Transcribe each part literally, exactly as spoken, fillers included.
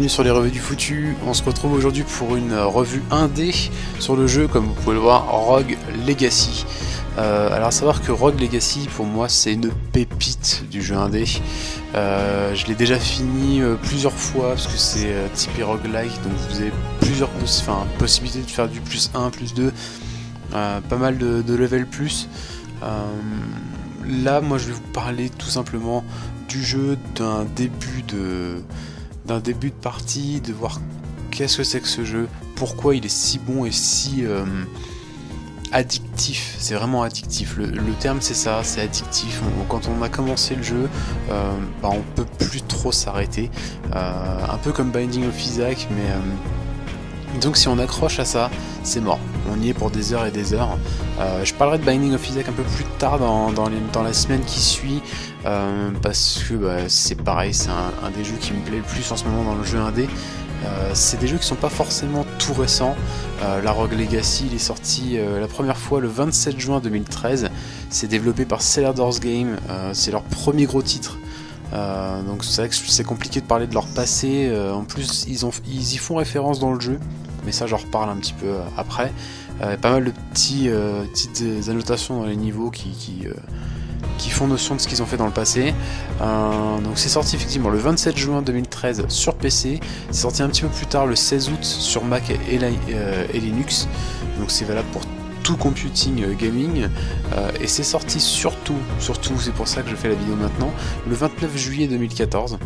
Bienvenue sur les Revues du Foutu, on se retrouve aujourd'hui pour une revue indé sur le jeu, comme vous pouvez le voir, Rogue Legacy. Euh, alors à savoir que Rogue Legacy, pour moi, c'est une pépite du jeu indé. Euh, je l'ai déjà fini euh, plusieurs fois, parce que c'est euh, typé roguelike, donc vous avez plusieurs enfin, possibilités de faire du plus un, plus deux, euh, pas mal de, de level plus. Euh, là, moi, je vais vous parler tout simplement du jeu, d'un début de... d'un début de partie, de voir qu'est-ce que c'est que ce jeu, pourquoi il est si bon et si euh, addictif. C'est vraiment addictif, le, le terme c'est ça, c'est addictif. On, quand on a commencé le jeu, euh, bah, on peut plus trop s'arrêter, euh, un peu comme Binding of Isaac, mais euh, donc si on accroche à ça, c'est mort, on y est pour des heures et des heures. Euh, je parlerai de Binding of Isaac un peu plus tard dans, dans, les, dans la semaine qui suit, euh, parce que bah, c'est pareil, c'est un, un des jeux qui me plaît le plus en ce moment dans le jeu indé. Euh, c'est des jeux qui sont pas forcément tout récents. Euh, la Rogue Legacy, il est sorti euh, la première fois le vingt-sept juin deux mille treize, c'est développé par Cellar Doors Games, euh, c'est leur premier gros titre. Euh, donc c'est vrai que c'est compliqué de parler de leur passé, euh, en plus ils, ont, ils y font référence dans le jeu, mais ça j'en reparle un petit peu après. Euh, pas mal de petits, euh, petites annotations dans les niveaux qui, qui, euh, qui font notion de ce qu'ils ont fait dans le passé. Euh, donc c'est sorti effectivement le vingt-sept juin deux mille treize sur P C, c'est sorti un petit peu plus tard le seize août sur Mac et, la, euh, et Linux, donc c'est valable pour tout computing euh, gaming, euh, et c'est sorti surtout, surtout c'est pour ça que je fais la vidéo maintenant, le vingt-neuf juillet deux mille quatorze.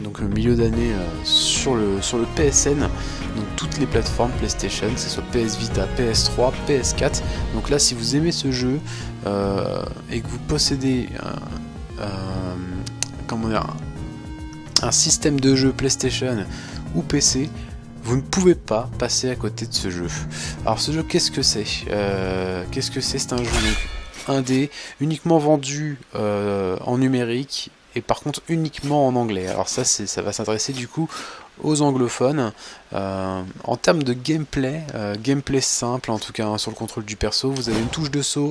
Donc le milieu d'année euh, sur, le, sur le P S N, donc toutes les plateformes PlayStation, que ce soit P S Vita, P S trois, P S quatre. Donc là si vous aimez ce jeu euh, et que vous possédez euh, euh, comment dire, un système de jeu PlayStation ou P C, vous ne pouvez pas passer à côté de ce jeu. Alors ce jeu, qu'est-ce que c'est euh, Qu'est-ce que c'est C'est un jeu indé, uniquement vendu euh, en numérique, et par contre uniquement en anglais. Alors ça, ça va s'adresser du coup aux anglophones. Euh, en termes de gameplay, euh, gameplay simple en tout cas, hein, sur le contrôle du perso, vous avez une touche de saut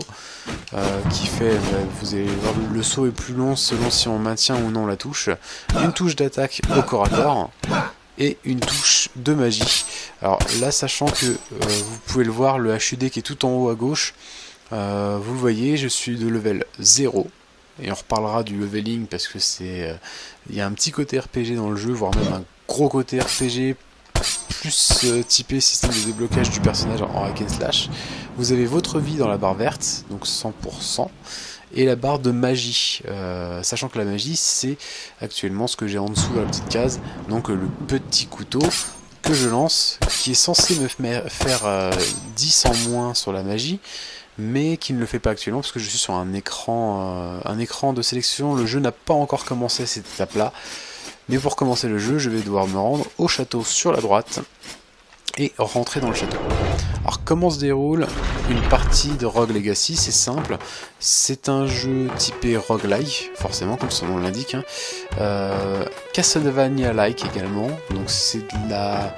euh, qui fait, euh, vous avez, le saut est plus long selon si on maintient ou non la touche, une touche d'attaque au corps à corps, et une touche de magie. Alors là, sachant que euh, vous pouvez le voir, le H U D qui est tout en haut à gauche, euh, vous le voyez, je suis de level zéro. Et on reparlera du leveling parce que c'est, il y a un petit côté R P G dans le jeu, voire même un gros côté R P G, plus euh, typé système de déblocage du personnage en hack and slash. Vous avez votre vie dans la barre verte, donc cent pour cent, et la barre de magie, euh, sachant que la magie c'est actuellement ce que j'ai en dessous de la petite case, donc euh, le petit couteau que je lance, qui est censé me faire euh, dix en moins sur la magie, mais qui ne le fait pas actuellement parce que je suis sur un écran, euh, un écran de sélection. Le jeu n'a pas encore commencé cette étape là, mais pour commencer le jeu je vais devoir me rendre au château sur la droite et rentrer dans le château. Alors comment se déroule une partie de Rogue Legacy? C'est simple, c'est un jeu typé roguelike, forcément comme son nom l'indique, hein. euh, Castlevania-like également, donc c'est de la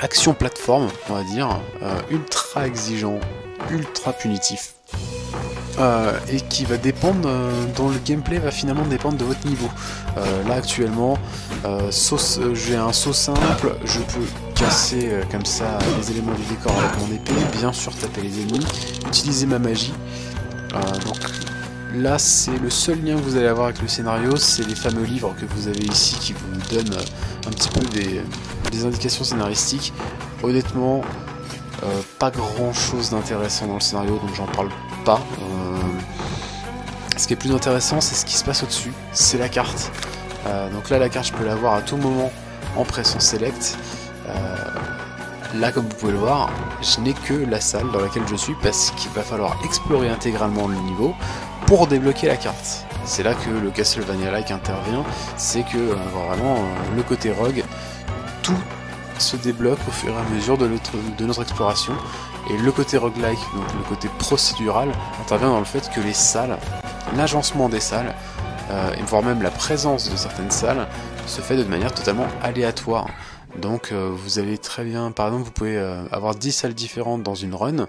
action plateforme on va dire, euh, ultra exigeant, ultra punitif, euh, et qui va dépendre, euh, dont le gameplay va finalement dépendre de votre niveau. Euh, là actuellement, euh, euh, j'ai un saut simple, je peux casser euh, comme ça les éléments du décor avec mon épée, bien sûr taper les ennemis, utiliser ma magie. Euh, donc là c'est le seul lien que vous allez avoir avec le scénario, c'est les fameux livres que vous avez ici qui vous donnent euh, un petit peu des, des indications scénaristiques. Honnêtement, Euh, pas grand chose d'intéressant dans le scénario, donc j'en parle pas. Euh, ce qui est plus intéressant, c'est ce qui se passe au-dessus, c'est la carte. Euh, donc là, la carte, je peux l'avoir à tout moment en pressant Select. Euh, là, comme vous pouvez le voir, je n'ai que la salle dans laquelle je suis parce qu'il va falloir explorer intégralement le niveau pour débloquer la carte. C'est là que le Castlevania-like intervient, c'est que euh, vraiment euh, le côté rogue, tout se débloque au fur et à mesure de notre, de notre exploration, et le côté roguelike, donc le côté procédural, intervient dans le fait que les salles, l'agencement des salles, euh, et voire même la présence de certaines salles, se fait de manière totalement aléatoire. Donc euh, vous allez très bien, par exemple vous pouvez euh, avoir dix salles différentes dans une run,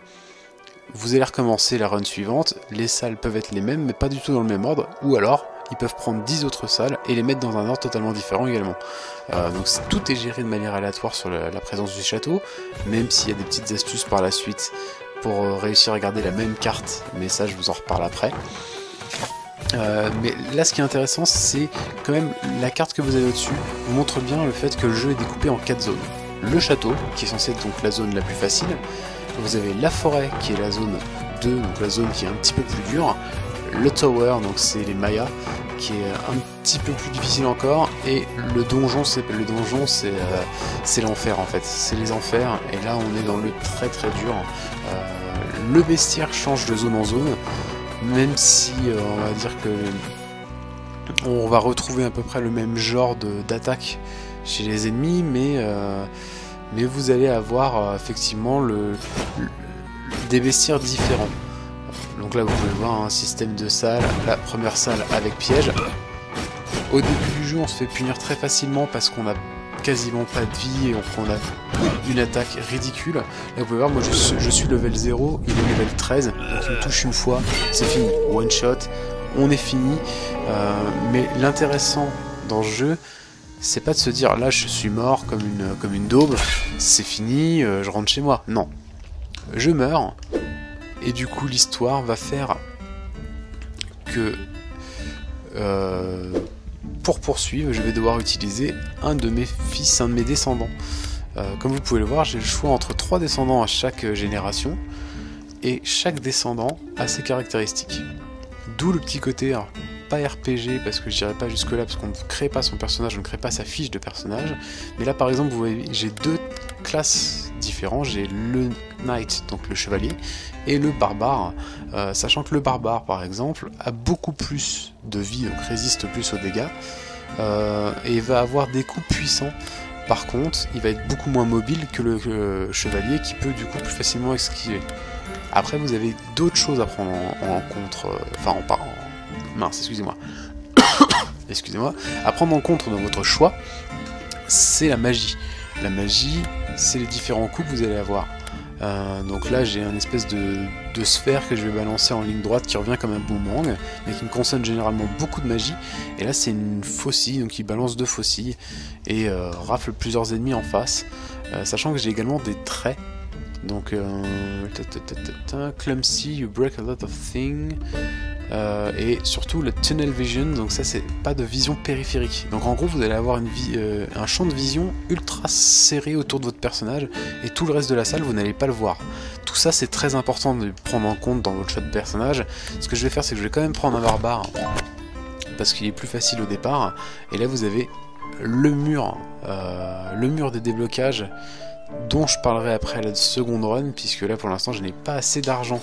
vous allez recommencer la run suivante, les salles peuvent être les mêmes mais pas du tout dans le même ordre, ou alors ils peuvent prendre dix autres salles et les mettre dans un ordre totalement différent également. Euh, donc tout est géré de manière aléatoire sur la, la présence du château, même s'il y a des petites astuces par la suite pour euh, réussir à garder la même carte, mais ça je vous en reparle après. Euh, mais là ce qui est intéressant, c'est quand même la carte que vous avez au-dessus vous montre bien le fait que le jeu est découpé en quatre zones. Le château, qui est censé être donc la zone la plus facile, vous avez la forêt qui est la zone deux, donc la zone qui est un petit peu plus dure, le tower, donc c'est les mayas, qui est un petit peu plus difficile encore, et le donjon, c'est le donjon c'est euh, l'enfer en fait, c'est les enfers, et là on est dans le très très dur. Euh, le bestiaire change de zone en zone, même si euh, on va dire que on va retrouver à peu près le même genre d'attaque chez les ennemis, mais, euh, mais vous allez avoir euh, effectivement le, le, des bestiaires différents. Donc là vous pouvez voir un système de salles, la première salle avec piège. Au début du jeu on se fait punir très facilement parce qu'on a quasiment pas de vie et on a une attaque ridicule. Là vous pouvez voir, moi je suis, je suis level zéro, il est level treize, donc il me touche une fois, c'est fini, one shot, on est fini. Euh, mais l'intéressant dans ce jeu, c'est pas de se dire là je suis mort comme une, comme une daube, c'est fini, euh, je rentre chez moi. Non, je meurs et du coup l'histoire va faire que euh, pour poursuivre je vais devoir utiliser un de mes fils, un de mes descendants. Euh, comme vous pouvez le voir, j'ai le choix entre trois descendants à chaque génération et chaque descendant a ses caractéristiques, d'où le petit côté alors, pas R P G, parce que je n'irai pas jusque là, parce qu'on ne crée pas son personnage, on ne crée pas sa fiche de personnage. Mais là par exemple vous voyez j'ai deux classes différentes, j'ai le knight, donc le chevalier, et le barbare, euh, sachant que le barbare par exemple a beaucoup plus de vie, donc résiste plus aux dégâts, euh, et va avoir des coups puissants. Par contre il va être beaucoup moins mobile que le, que le chevalier, qui peut du coup plus facilement esquiver. Après vous avez d'autres choses à prendre en, en compte, euh, enfin en parlant mince, excusez-moi. Excusez-moi. À prendre en compte dans votre choix, c'est la magie. La magie, c'est les différents coups que vous allez avoir. Euh, donc là, j'ai une espèce de, de sphère que je vais balancer en ligne droite qui revient comme un boomerang, mais qui me consomme généralement beaucoup de magie. Et là, c'est une faucille, donc il balance deux faucilles et euh, rafle plusieurs ennemis en face. Euh, sachant que j'ai également des traits. Donc, euh, ta ta ta ta ta, clumsy, you break a lot of things. Euh, et surtout le tunnel vision, donc ça c'est pas de vision périphérique, donc en gros vous allez avoir une vie, euh, un champ de vision ultra serré autour de votre personnage et tout le reste de la salle vous n'allez pas le voir. Tout ça c'est très important de prendre en compte dans votre choix de personnage. Ce que je vais faire, c'est que je vais quand même prendre un barbare parce qu'il est plus facile au départ, et là vous avez le mur, euh, le mur des déblocages dont je parlerai après la seconde run, puisque là pour l'instant je n'ai pas assez d'argent.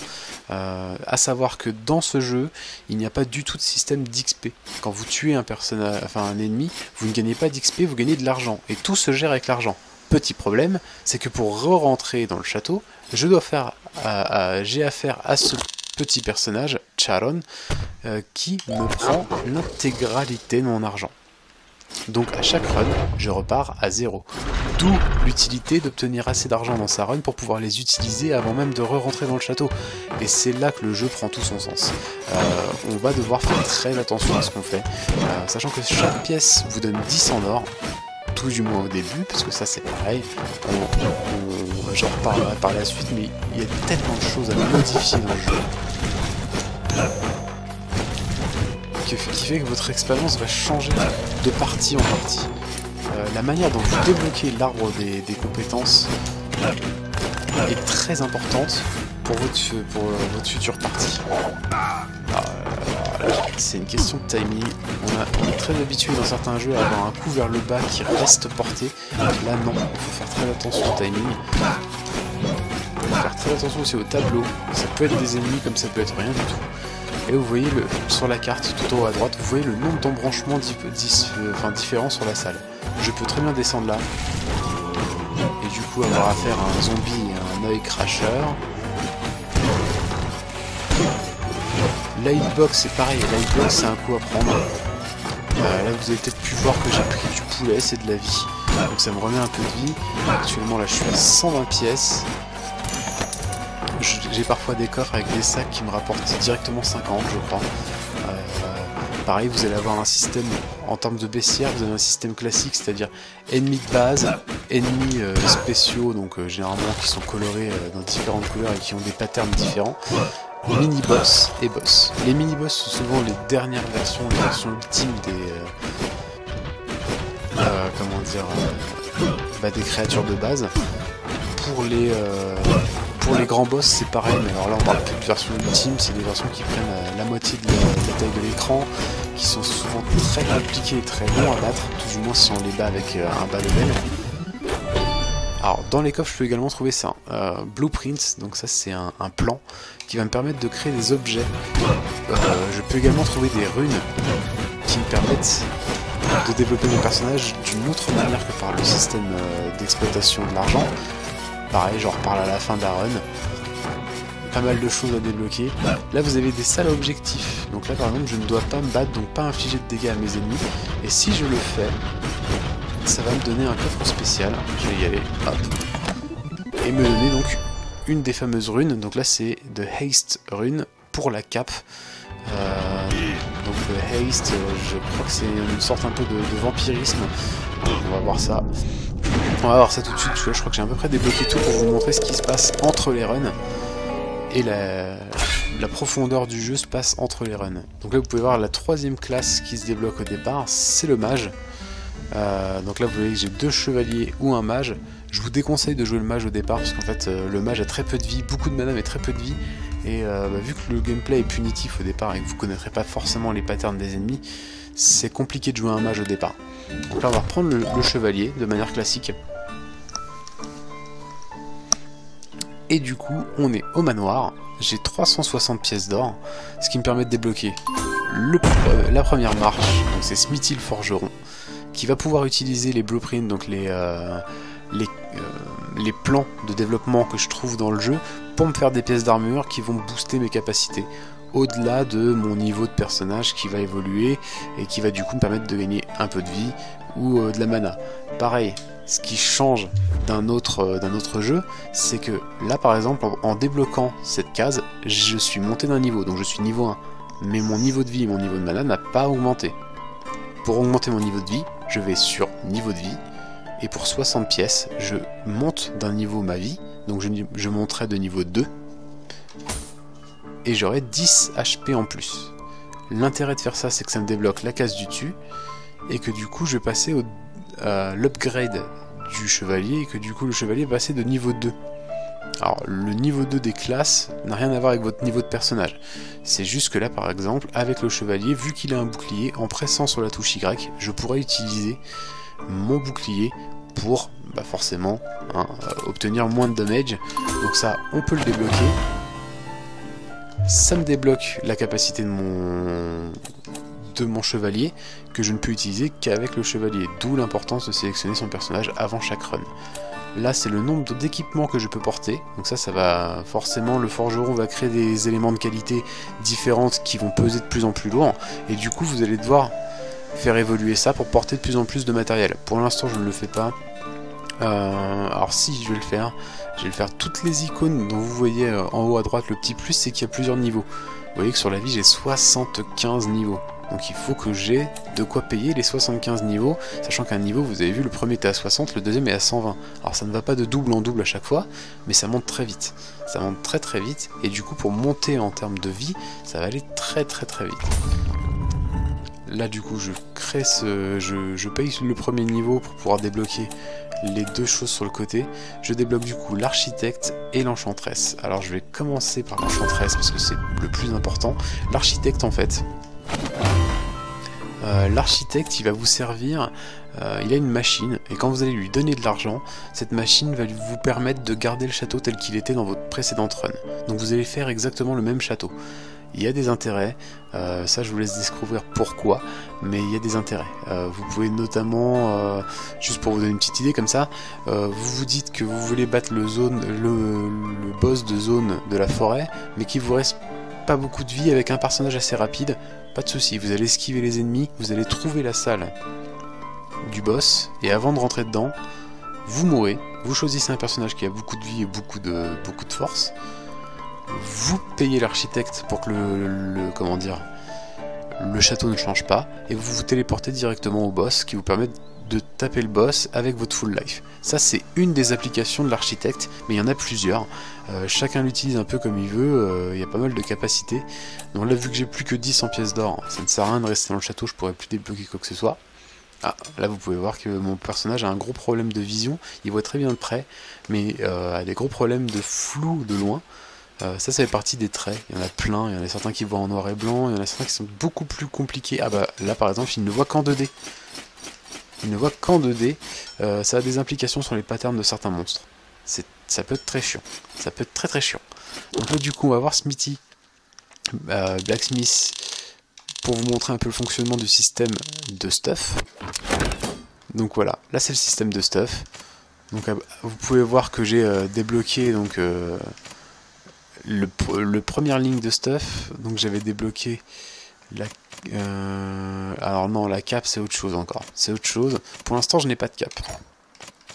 Euh, à savoir que dans ce jeu, il n'y a pas du tout de système d'X P. Quand vous tuez un personnage, enfin un ennemi, vous ne gagnez pas d'X P, vous gagnez de l'argent. Et tout se gère avec l'argent. Petit problème, c'est que pour re-rentrer dans le château, je dois faire, euh, euh, j'ai affaire à ce petit personnage, Charon, euh, qui me prend l'intégralité de mon argent. Donc à chaque run, je repars à zéro. D'où l'utilité d'obtenir assez d'argent dans sa run pour pouvoir les utiliser avant même de re-rentrer dans le château. Et c'est là que le jeu prend tout son sens. Euh, on va devoir faire très attention à ce qu'on fait, euh, sachant que chaque pièce vous donne dix en or, tout du moins au début, parce que ça c'est pareil, on, on, j'en reparlerai par la suite, mais il y a tellement de choses à modifier dans le jeu, qui fait que votre expérience va changer de partie en partie. Euh, la manière dont vous débloquez l'arbre des, des compétences est très importante pour votre, pour votre future partie. Euh, C'est une question de timing. On, a, on est très habitué dans certains jeux à avoir un coup vers le bas qui reste porté. Là non, il faut faire très attention au timing. Il faut faire très attention aussi au tableau. Ça peut être des ennemis comme ça peut être rien du tout. Et vous voyez le, sur la carte tout en haut à droite, vous voyez le nombre d'embranchements dif, dif, euh, enfin, différents sur la salle. Je peux très bien descendre là, et du coup avoir affaire à un zombie et un œil cracheur. L'hitbox c'est pareil, l'hitbox c'est un coup à prendre. Euh, là vous avez peut-être pu voir que j'ai pris du poulet, c'est de la vie. Donc ça me remet un peu de vie. Actuellement là je suis à cent vingt pièces. J'ai parfois des coffres avec des sacs qui me rapportent directement cinquante je crois. Euh, pareil, vous allez avoir un système, en termes de baissière, vous avez un système classique, c'est-à-dire ennemis de base, ennemis euh, spéciaux, donc euh, généralement qui sont colorés euh, dans différentes couleurs et qui ont des patterns différents, mini-boss et boss. Les mini-boss sont souvent les dernières versions, les versions ultimes des... Euh, euh, comment dire... Euh, bah, des créatures de base. Pour les... Euh, Pour les grands boss c'est pareil, mais alors là on parle plus de version ultime, c'est des versions qui prennent euh, la moitié de la, de la taille de l'écran, qui sont souvent très compliquées et très longs à battre, tout du moins si on les bat avec euh, un bas level. Alors dans les coffres je peux également trouver ça, euh, blueprints, donc ça c'est un, un plan qui va me permettre de créer des objets. Euh, je peux également trouver des runes qui me permettent de développer mon personnage d'une autre manière que par le système euh, d'exploitation de l'argent. Pareil, j'en reparle à la fin de la run. Pas mal de choses à débloquer. Là, vous avez des salles à objectifs. Donc là, par exemple, je ne dois pas me battre, donc pas infliger de dégâts à mes ennemis. Et si je le fais, ça va me donner un coffre spécial. Je vais y aller, hop. Et me donner donc une des fameuses runes. Donc là, c'est de Haste Rune pour la cape. Euh, donc le Haste, je crois que c'est une sorte un peu de, de vampirisme. On va voir ça. On va voir ça tout de suite, tu vois, je crois que j'ai à peu près débloqué tout pour vous montrer ce qui se passe entre les runs. Et la, la profondeur du jeu se passe entre les runs. Donc là vous pouvez voir la troisième classe qui se débloque au départ, c'est le mage. Euh, donc là vous voyez que j'ai deux chevaliers ou un mage. Je vous déconseille de jouer le mage au départ parce qu'en fait euh, le mage a très peu de vie, beaucoup de mana mais très peu de vie. Et euh, bah, vu que le gameplay est punitif au départ et que vous ne connaîtrez pas forcément les patterns des ennemis, c'est compliqué de jouer un mage au départ. Donc là on va reprendre le, le chevalier de manière classique. Et du coup on est au manoir, j'ai trois cent soixante pièces d'or, ce qui me permet de débloquer le, euh, la première marche, donc c'est Smithy le forgeron, qui va pouvoir utiliser les blueprints, donc les, euh, les, euh, les plans de développement que je trouve dans le jeu, pour me faire des pièces d'armure qui vont booster mes capacités, au-delà de mon niveau de personnage qui va évoluer, et qui va du coup me permettre de gagner un peu de vie, ou euh, de la mana. Pareil, ce qui change d'un autre, euh, d'un autre jeu, c'est que là par exemple, en, en débloquant cette case, je suis monté d'un niveau, donc je suis niveau un, mais mon niveau de vie et mon niveau de mana n'a pas augmenté. Pour augmenter mon niveau de vie, je vais sur niveau de vie, et pour soixante pièces, je monte d'un niveau ma vie, donc je, je monterai de niveau deux, et j'aurai dix H P en plus. L'intérêt de faire ça, c'est que ça me débloque la case du dessus, et que du coup je vais passer au euh, l'upgrade du chevalier, et que du coup le chevalier va passer de niveau deux. Alors le niveau deux des classes n'a rien à voir avec votre niveau de personnage, c'est juste que là par exemple, avec le chevalier, vu qu'il a un bouclier, en pressant sur la touche Y, je pourrais utiliser mon bouclier pour, bah forcément, hein, euh, obtenir moins de damage, donc ça on peut le débloquer. Ça me débloque la capacité de mon, de mon chevalier, que je ne peux utiliser qu'avec le chevalier, d'où l'importance de sélectionner son personnage avant chaque run. Là c'est le nombre d'équipements que je peux porter, donc ça ça va forcément, le forgeron va créer des éléments de qualité différentes qui vont peser de plus en plus lourd, et du coup vous allez devoir faire évoluer ça pour porter de plus en plus de matériel. Pour l'instant je ne le fais pas. Euh, alors si je vais le faire, je vais le faire. Toutes les icônes dont vous voyez en haut à droite le petit plus, c'est qu'il y a plusieurs niveaux. Vous voyez que sur la vie j'ai soixante-quinze niveaux, donc il faut que j'ai de quoi payer les soixante-quinze niveaux, sachant qu'un niveau, vous avez vu, le premier était à soixante, le deuxième est à cent vingt. Alors ça ne va pas de double en double à chaque fois, mais ça monte très vite, ça monte très très vite, et du coup pour monter en termes de vie, ça va aller très très très vite. Là du coup je crée ce, je, je paye le premier niveau pour pouvoir débloquer les deux choses sur le côté. Je débloque du coup l'architecte et l'enchantresse. Alors je vais commencer par l'enchantresse parce que c'est le plus important. L'architecte en fait, euh, l'architecte il va vous servir, euh, il a une machine et quand vous allez lui donner de l'argent, cette machine va vous permettre de garder le château tel qu'il était dans votre précédente run. Donc vous allez faire exactement le même château. Il y a des intérêts, euh, ça je vous laisse découvrir pourquoi, mais il y a des intérêts. Euh, vous pouvez notamment, euh, juste pour vous donner une petite idée comme ça, euh, vous vous dites que vous voulez battre le, zone, le, le boss de zone de la forêt, mais qu'il vous reste pas beaucoup de vie avec un personnage assez rapide, pas de souci, vous allez esquiver les ennemis, vous allez trouver la salle du boss, et avant de rentrer dedans, vous mourrez, vous choisissez un personnage qui a beaucoup de vie et beaucoup de, beaucoup de force, vous payez l'architecte pour que le, le, comment dire, le château ne change pas, et vous vous téléportez directement au boss, ce qui vous permet de taper le boss avec votre full life. Ça, c'est une des applications de l'architecte, mais il y en a plusieurs. Euh, chacun l'utilise un peu comme il veut, euh, il y a pas mal de capacités. Donc là, vu que j'ai plus que dix en pièces d'or, ça ne sert à rien de rester dans le château, je pourrais plus débloquer quoi que ce soit. Ah, là vous pouvez voir que mon personnage a un gros problème de vision, il voit très bien de près, mais euh, a des gros problèmes de flou de loin. Euh, ça, ça fait partie des traits, il y en a plein, il y en a certains qui voient en noir et blanc, il y en a certains qui sont beaucoup plus compliqués. Ah bah là par exemple, il ne voit qu'en deux D. Il ne voit qu'en deux D, euh, ça a des implications sur les patterns de certains monstres. Ça peut être très chiant, ça peut être très très chiant. Donc là, du coup on va voir Smithy, euh, Blacksmith, pour vous montrer un peu le fonctionnement du système de stuff. Donc voilà, là c'est le système de stuff. Donc vous pouvez voir que j'ai euh, débloqué donc euh, le, le première ligne de stuff. Donc j'avais débloqué la euh, alors non, la cape c'est autre chose encore. C'est autre chose. Pour l'instant je n'ai pas de cape.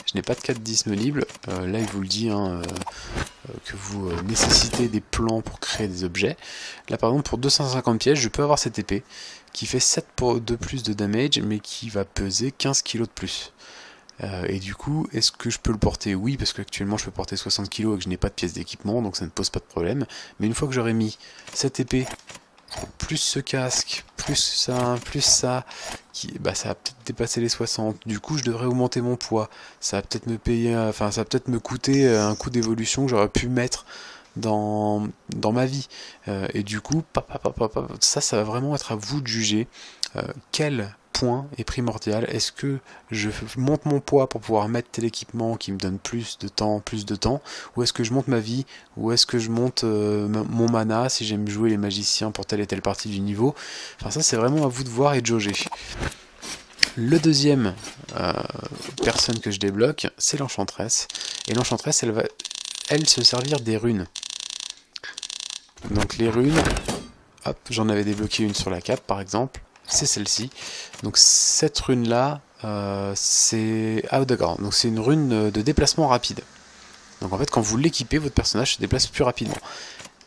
Je n'ai pas de cape disponible. Euh, là il vous le dit hein, euh, que vous euh, nécessitez des plans pour créer des objets. Là par exemple pour deux cent cinquante pièces je peux avoir cette épée qui fait sept pour deux de plus de damage mais qui va peser quinze kilos de plus. Euh, et du coup est-ce que je peux le porter? Oui, parce qu'actuellement je peux porter soixante kilos et que je n'ai pas de pièces d'équipement, donc ça ne pose pas de problème. Mais une fois que j'aurai mis cette épée, plus ce casque, plus ça, plus ça, qui, bah ça va peut-être dépasser les soixante, du coup je devrais augmenter mon poids, ça va peut-être me payer, enfin ça va peut-être me coûter un coût d'évolution que j'aurais pu mettre dans, dans ma vie, euh, et du coup papa, papa, papa, ça ça va vraiment être à vous de juger euh, quel point est primordial. Est-ce que je monte mon poids pour pouvoir mettre tel équipement qui me donne plus de temps, plus de temps, ou est-ce que je monte ma vie, ou est-ce que je monte euh, mon mana si j'aime jouer les magiciens pour telle et telle partie du niveau. Enfin ça c'est vraiment à vous de voir et de jauger. Le deuxième euh, personne que je débloque, c'est l'enchantresse, et l'enchantresse elle va elle se servir des runes. Donc les runes, hop, j'en avais débloqué une sur la cape par exemple. C'est celle-ci. Donc cette rune là, euh, c'est... Ah d'accord, donc c'est une rune de déplacement rapide. Donc en fait quand vous l'équipez, votre personnage se déplace plus rapidement.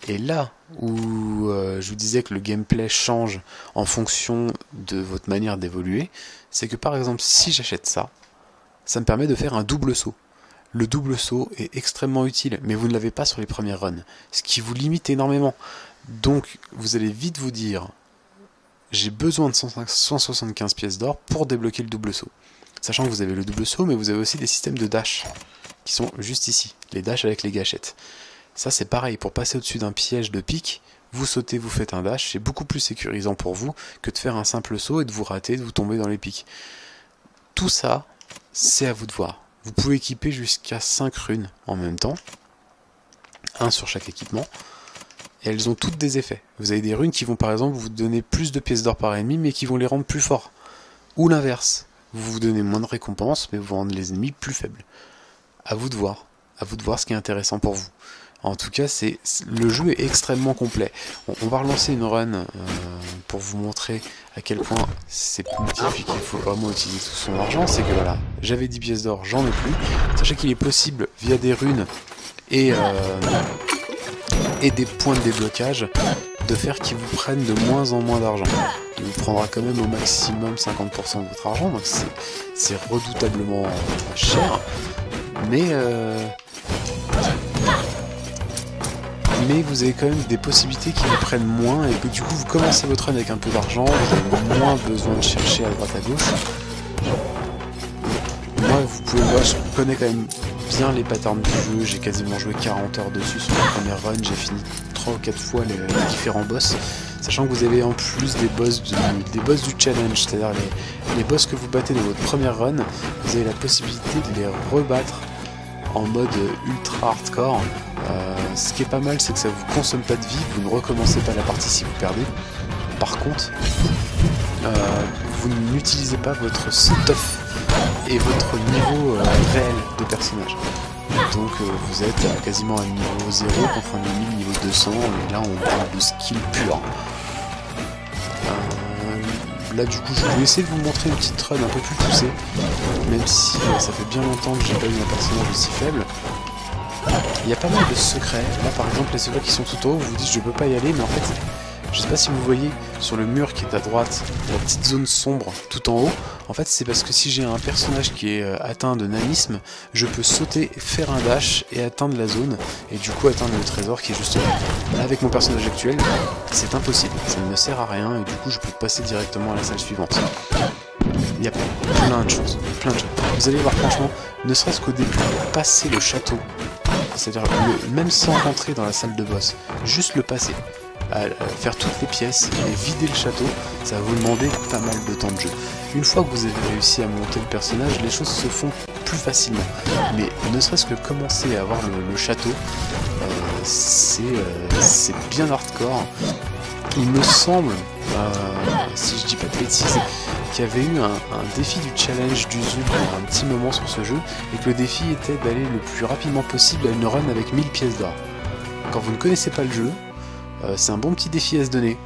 Et là où euh, je vous disais que le gameplay change en fonction de votre manière d'évoluer, c'est que par exemple si j'achète ça, ça me permet de faire un double saut. Le double saut est extrêmement utile, mais vous ne l'avez pas sur les premières runs, ce qui vous limite énormément. Donc vous allez vite vous dire... j'ai besoin de cent soixante-quinze pièces d'or pour débloquer le double saut. Sachant que vous avez le double saut, mais vous avez aussi des systèmes de dash, qui sont juste ici, les dash avec les gâchettes. Ça c'est pareil, pour passer au-dessus d'un piège de pique, vous sautez, vous faites un dash, c'est beaucoup plus sécurisant pour vous que de faire un simple saut et de vous rater, de vous tomber dans les pics. Tout ça, c'est à vous de voir. Vous pouvez équiper jusqu'à cinq runes en même temps, un sur chaque équipement. Et elles ont toutes des effets. Vous avez des runes qui vont par exemple vous donner plus de pièces d'or par ennemi, mais qui vont les rendre plus forts. Ou l'inverse, vous vous donnez moins de récompenses, mais vous rendez les ennemis plus faibles. À vous de voir. À vous de voir ce qui est intéressant pour vous. En tout cas, c'est le jeu est extrêmement complet. On, on va relancer une run euh, pour vous montrer à quel point c'est positif et qu'il faut vraiment utiliser tout son argent. C'est que voilà, j'avais dix pièces d'or, j'en ai plus. Sachez qu'il est possible via des runes et... Euh, et des points de déblocage de faire qu'ils vous prennent de moins en moins d'argent. Il vous prendra quand même au maximum cinquante pour cent de votre argent, donc c'est redoutablement cher, mais euh, mais vous avez quand même des possibilités qui vous prennent moins, et que du coup vous commencez votre run avec un peu d'argent, vous avez moins besoin de chercher à droite à gauche. Moi vous pouvez voir, je connais quand même bien les patterns du jeu, j'ai quasiment joué quarante heures dessus sur la première run, j'ai fini trois ou quatre fois les, les différents boss, sachant que vous avez en plus des boss, de, des boss du challenge, c'est-à-dire les, les boss que vous battez dans votre première run, vous avez la possibilité de les rebattre en mode ultra hardcore. Euh, ce qui est pas mal, c'est que ça vous consomme pas de vie, vous ne recommencez pas la partie si vous perdez. Par contre, euh, vous n'utilisez pas votre stuff et votre niveau euh, réel de personnage. Donc euh, vous êtes euh, quasiment à niveau zéro contre un ennemi niveau deux cents, et là on parle de skill pur. Euh, là du coup je vais essayer de vous montrer une petite run un peu plus poussée, même si euh, ça fait bien longtemps que j'ai pas eu un personnage aussi faible. Il y a pas mal de secrets, là par exemple les secrets qui sont tout en haut, vous vous dites je peux pas y aller, mais en fait Je sais pas si vous voyez sur le mur qui est à droite, la petite zone sombre tout en haut. En fait, c'est parce que si j'ai un personnage qui est atteint de nanisme, je peux sauter, faire un dash et atteindre la zone, et du coup atteindre le trésor qui est juste là. Avec mon personnage actuel, c'est impossible, ça ne me sert à rien, et du coup je peux passer directement à la salle suivante. Il y a plein de choses, plein de choses. Vous allez voir, franchement, ne serait-ce qu'au début, passer le château, c'est-à-dire même sans rentrer dans la salle de boss, juste le passer, à faire toutes les pièces et vider le château, ça va vous demander pas mal de temps de jeu. Une fois que vous avez réussi à monter le personnage, les choses se font plus facilement. Mais ne serait-ce que commencer à avoir le, le château, euh, c'est euh, bien hardcore. Il me semble, euh, si je dis pas de bêtises, qu'il y avait eu un, un défi du challenge du Zul pour un petit moment sur ce jeu, et que le défi était d'aller le plus rapidement possible à une run avec mille pièces d'or. Quand vous ne connaissez pas le jeu, euh, c'est un bon petit défi à se donner.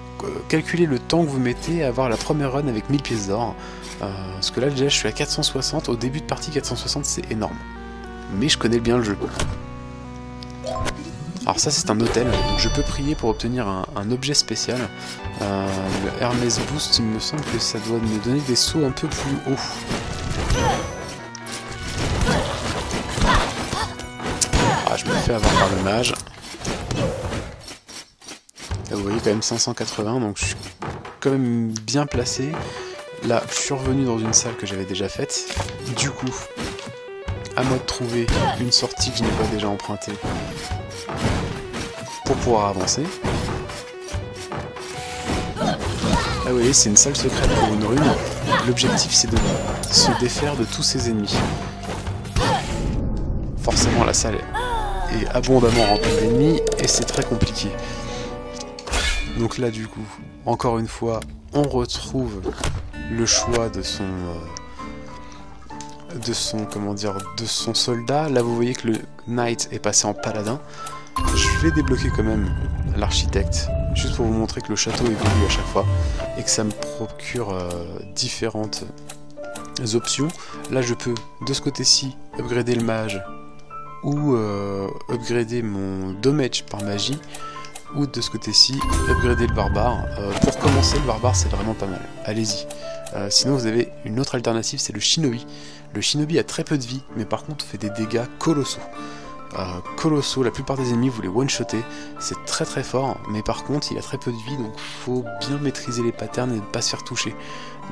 Calculez le temps que vous mettez à avoir la première run avec mille pièces d'or, euh, parce que là déjà je suis à quatre cent soixante, au début de partie quatre cent soixante c'est énorme. Mais je connais bien le jeu. Alors ça c'est un hôtel, donc je peux prier pour obtenir un, un objet spécial. Euh, le Hermès Boost, il me semble que ça doit me donner des sauts un peu plus haut. Ah, je me fais avoir par le mage. Là vous voyez quand même cinq cent quatre-vingts, donc je suis quand même bien placé. Là je suis revenu dans une salle que j'avais déjà faite. Du coup, à moi de trouver une sortie que je n'ai pas déjà empruntée pour pouvoir avancer. Ah oui, c'est une salle secrète pour une rune. L'objectif c'est de se défaire de tous ses ennemis. Forcément la salle est abondamment remplie d'ennemis et c'est très compliqué. Donc là du coup, encore une fois, on retrouve le choix de son... Euh, de son, comment dire, de son soldat. Là vous voyez que le knight est passé en paladin. Je vais débloquer quand même l'architecte, juste pour vous montrer que le château évolue à chaque fois et que ça me procure euh, différentes options. Là je peux, de ce côté-ci, upgrader le mage ou euh, upgrader mon damage par magie, ou de ce côté-ci, upgrader le barbare. Euh, pour commencer, le barbare c'est vraiment pas mal, allez-y. Euh, sinon vous avez une autre alternative, c'est le shinobi. Le shinobi a très peu de vie, mais par contre fait des dégâts colossaux. Euh, colossaux, la plupart des ennemis vous les one-shotez, c'est très très fort, mais par contre il a très peu de vie, donc faut bien maîtriser les patterns et ne pas se faire toucher.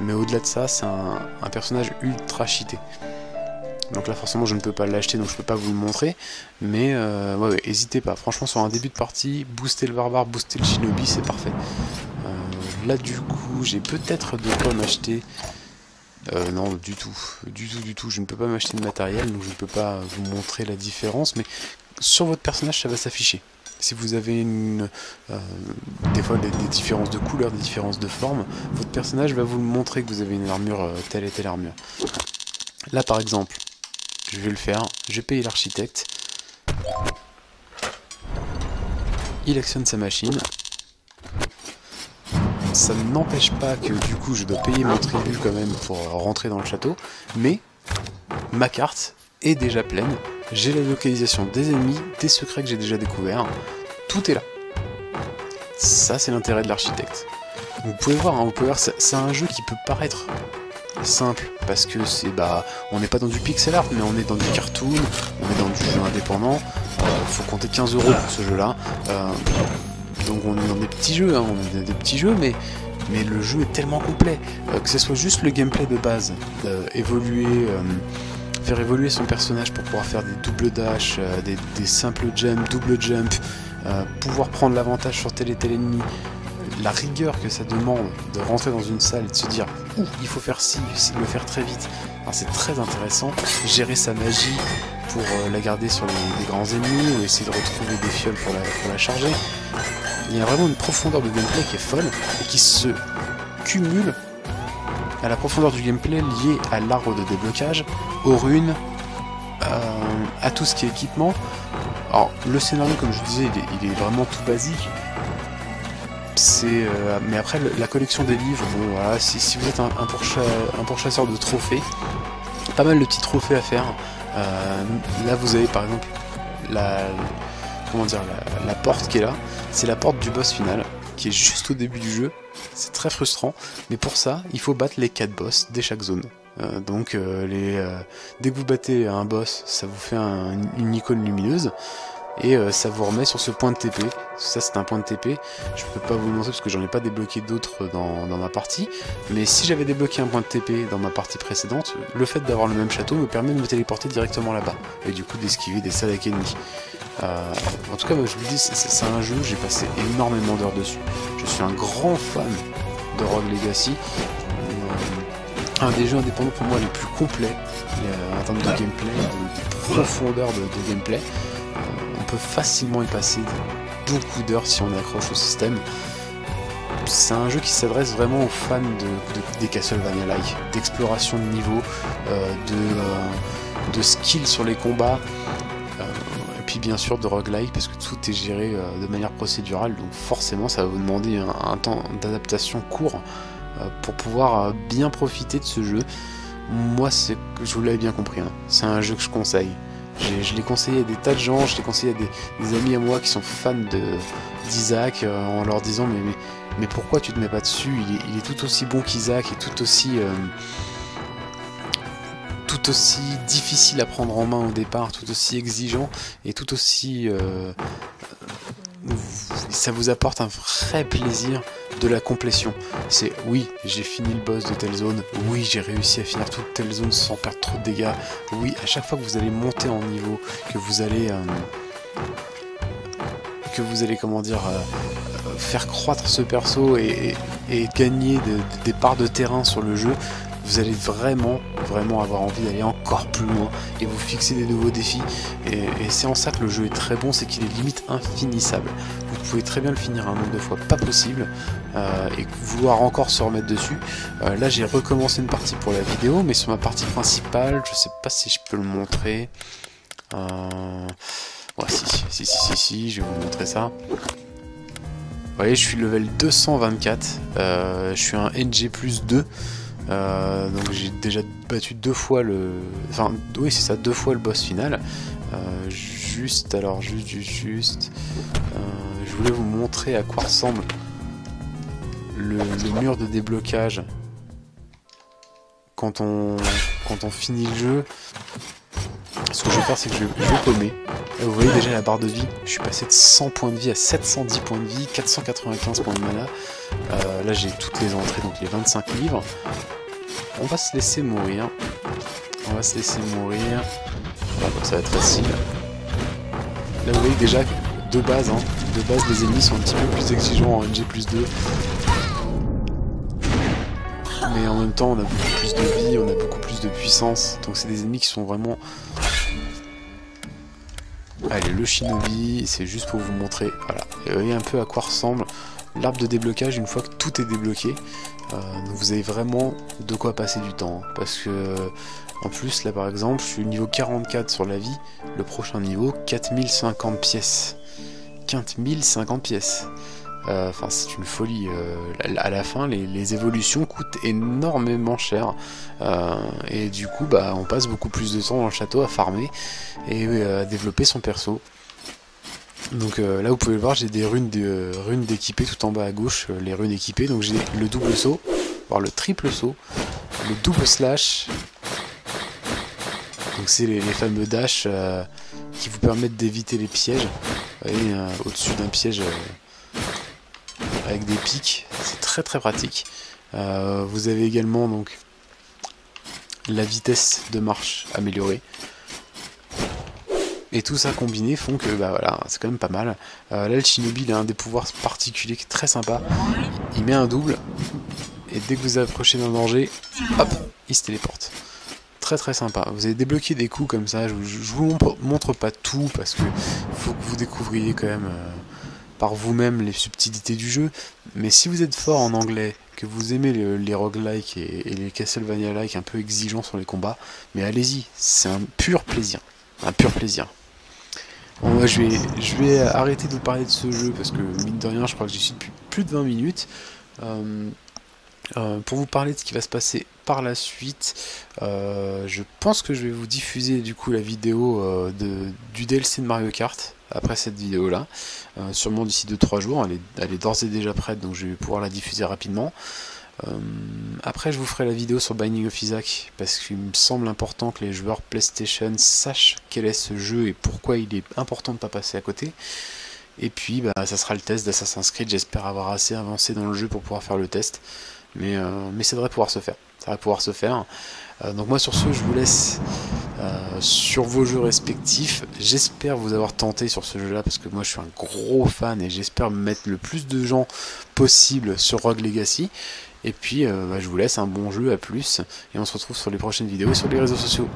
Mais au-delà de ça, c'est un, un personnage ultra cheaté. Donc là forcément je ne peux pas l'acheter, donc je peux pas vous le montrer, mais euh, ouais, ouais, hésitez pas, franchement sur un début de partie, booster le barbare, booster le shinobi, c'est parfait. Euh, là du coup j'ai peut-être de quoi m'acheter... Euh, non, du tout, du tout, du tout, je ne peux pas m'acheter de matériel, donc je ne peux pas vous montrer la différence, mais sur votre personnage, ça va s'afficher. Si vous avez une, euh, des fois des, des différences de couleur, des différences de forme, votre personnage va vous montrer que vous avez une armure, euh, telle et telle armure. Là, par exemple, je vais le faire, je vais payer l'architecte, il actionne sa machine. Ça n'empêche pas que du coup je dois payer mon tribut quand même pour rentrer dans le château, mais ma carte est déjà pleine, j'ai la localisation des ennemis, des secrets que j'ai déjà découverts, tout est là. Ça c'est l'intérêt de l'architecte. Vous pouvez voir, hein, vous pouvez voir, c'est un jeu qui peut paraître simple, parce que c'est bah on n'est pas dans du pixel art, mais on est dans du cartoon, on est dans du jeu indépendant, euh, faut compter quinze euros pour ce jeu là. Euh, Donc on est dans des petits jeux, hein, on est dans des petits jeux, mais, mais le jeu est tellement complet, euh, que ce soit juste le gameplay de base, euh, évoluer, euh, faire évoluer son personnage pour pouvoir faire des doubles dash, euh, des, des simples jumps, double jump, euh, pouvoir prendre l'avantage sur tel et tel ennemi, la rigueur que ça demande de rentrer dans une salle et de se dire ouh, il faut faire ci, il faut le faire très vite. Enfin, c'est très intéressant, gérer sa magie pour euh, la garder sur les, les grands ennemis, ou essayer de retrouver des fioles pour la, pour la charger. Il y a vraiment une profondeur de gameplay qui est folle et qui se cumule à la profondeur du gameplay liée à l'arbre de déblocage, aux runes, euh, à tout ce qui est équipement. Alors le scénario, comme je vous disais, il est, il est vraiment tout basique. C'est, euh, mais après le, la collection des livres, bon, voilà, si, si vous êtes un, un, pourcha, un pourchasseur de trophées, pas mal de petits trophées à faire. Euh, là vous avez par exemple la... comment dire, la, la porte qui est là, c'est la porte du boss final. qui est juste au début du jeu. C'est très frustrant, mais pour ça, il faut battre les quatre boss dès chaque zone. Euh, donc, euh, les, euh, dès que vous battez un boss, ça vous fait un, une icône lumineuse, et euh, ça vous remet sur ce point de T P. Ça, c'est un point de T P. Je peux pas vous le montrer parce que j'en ai pas débloqué d'autres dans, dans ma partie, mais si j'avais débloqué un point de T P dans ma partie précédente, le fait d'avoir le même château me permet de me téléporter directement là-bas, et du coup d'esquiver des salles à ennemis. Euh, en tout cas, je vous dis, c'est un jeu, j'ai passé énormément d'heures dessus. Je suis un grand fan de Rogue Legacy. Un des jeux indépendants pour moi les plus complets en termes de gameplay, de, de profondeur de, de gameplay. Euh, on peut facilement y passer beaucoup d'heures si on accroche au système. C'est un jeu qui s'adresse vraiment aux fans de, de, des Castlevania-like, d'exploration de niveau, euh, de, euh, de skill sur les combats. Euh, et puis bien sûr de roguelike parce que tout est géré euh, de manière procédurale, donc forcément ça va vous demander un, un temps d'adaptation court pour pouvoir bien profiter de ce jeu. Moi, c'est que je vous l'avais bien compris, hein. C'est un jeu que je conseille. Je l'ai conseillé à des tas de gens, je l'ai conseillé à des, des amis à moi qui sont fans d'Isaac, euh, en leur disant mais, mais, mais pourquoi tu te mets pas dessus, il est, il est tout aussi bon qu'Isaac et tout aussi, euh, tout aussi difficile à prendre en main au départ, tout aussi exigeant et tout aussi... Euh, ça vous apporte un vrai plaisir de la complétion. C'est oui, j'ai fini le boss de telle zone, oui, j'ai réussi à finir toute telle zone sans perdre trop de dégâts, oui, à chaque fois que vous allez monter en niveau, que vous allez, euh, que vous allez, comment dire, euh, faire croître ce perso et, et, et gagner de, de, des parts de terrain sur le jeu, vous allez vraiment, vraiment avoir envie d'aller encore plus loin et vous fixer des nouveaux défis. Et, et c'est en ça que le jeu est très bon, c'est qu'il est limite infinissable. Vous pouvez très bien le finir un nombre de fois pas possible euh, et vouloir encore se remettre dessus. Euh, là, j'ai recommencé une partie pour la vidéo, mais sur ma partie principale, je sais pas si je peux le montrer. Euh... Ouais, si, si, si, si, si, si, je vais vous montrer ça. Vous voyez, je suis level deux cent vingt-quatre, euh, je suis un N G plus deux. Euh, donc j'ai déjà battu deux fois le... Enfin, oui c'est ça, deux fois le boss final. Euh, juste, alors, juste, juste, juste... Euh, je voulais vous montrer à quoi ressemble le, le mur de déblocage quand on, quand on finit le jeu. Ce que je vais faire, c'est que je vais, je vais paumer. Vous voyez déjà la barre de vie, je suis passé de cent points de vie à sept cent dix points de vie, quatre cent quatre-vingt-quinze points de mana. Euh, là j'ai toutes les entrées, donc les vingt-cinq livres. On va se laisser mourir. On va se laisser mourir. Voilà, donc ça va être facile. Là vous voyez déjà de base, hein, de base les ennemis sont un petit peu plus exigeants en N G plus deux. Mais en même temps on a beaucoup plus de vie, on a beaucoup plus de puissance. Donc c'est des ennemis qui sont vraiment... Allez, le shinobi, c'est juste pour vous montrer, voilà, et vous voyez un peu à quoi ressemble l'arbre de déblocage une fois que tout est débloqué. Euh, vous avez vraiment de quoi passer du temps, hein, parce que, en plus, là par exemple, je suis au niveau quarante-quatre sur la vie, le prochain niveau, quatre mille cinquante pièces. quatre mille cinquante pièces. Enfin, euh, c'est une folie. Euh, à la fin, les, les évolutions coûtent énormément cher. Euh, et du coup, bah, on passe beaucoup plus de temps dans le château à farmer et euh, à développer son perso. Donc euh, là, vous pouvez le voir, j'ai des runes d'équipées tout en bas à gauche. Euh, les runes équipées, donc j'ai le double saut, voire le triple saut, le double slash. Donc c'est les, les fameux dash euh, qui vous permettent d'éviter les pièges. Vous voyez, euh, au-dessus d'un piège... Euh, avec des pics, c'est très très pratique. Euh, vous avez également donc la vitesse de marche améliorée. Et tout ça combiné font que bah voilà, c'est quand même pas mal. Euh, là le shinobi il a un des pouvoirs particuliers qui est très sympa. Il met un double et dès que vous approchez d'un danger, hop, il se téléporte. Très très sympa. Vous avez débloqué des coups comme ça. Je, je, je vous montre pas tout parce que faut que vous découvriez quand même. Euh, par vous-même les subtilités du jeu, mais si vous êtes fort en anglais, que vous aimez les, les roguelike et, et les Castlevania-like un peu exigeants sur les combats, mais allez-y, c'est un pur plaisir, un pur plaisir. Bon, moi, je, vais, je vais arrêter de vous parler de ce jeu, parce que mine de rien, je crois que j'y suis depuis plus de vingt minutes. Euh, Euh, pour vous parler de ce qui va se passer par la suite, euh, je pense que je vais vous diffuser du coup la vidéo euh, de, du D L C de Mario Kart après cette vidéo là, euh, sûrement d'ici deux trois jours. Elle est, elle est d'ores et déjà prête, donc je vais pouvoir la diffuser rapidement. Euh, après je vous ferai la vidéo sur Binding of Isaac, parce qu'il me semble important que les joueurs PlayStation sachent quel est ce jeu et pourquoi il est important de ne pas passer à côté. Et puis bah, ça sera le test d'Assassin's Creed. J'espère avoir assez avancé dans le jeu pour pouvoir faire le test. Mais, euh, mais ça devrait pouvoir se faire. Ça va pouvoir se faire. Euh, donc moi sur ce, je vous laisse euh, sur vos jeux respectifs. J'espère vous avoir tenté sur ce jeu-là, parce que moi je suis un gros fan et j'espère mettre le plus de gens possible sur Rogue Legacy. Et puis euh, bah, je vous laisse un bon jeu, à plus, et on se retrouve sur les prochaines vidéos et sur les réseaux sociaux.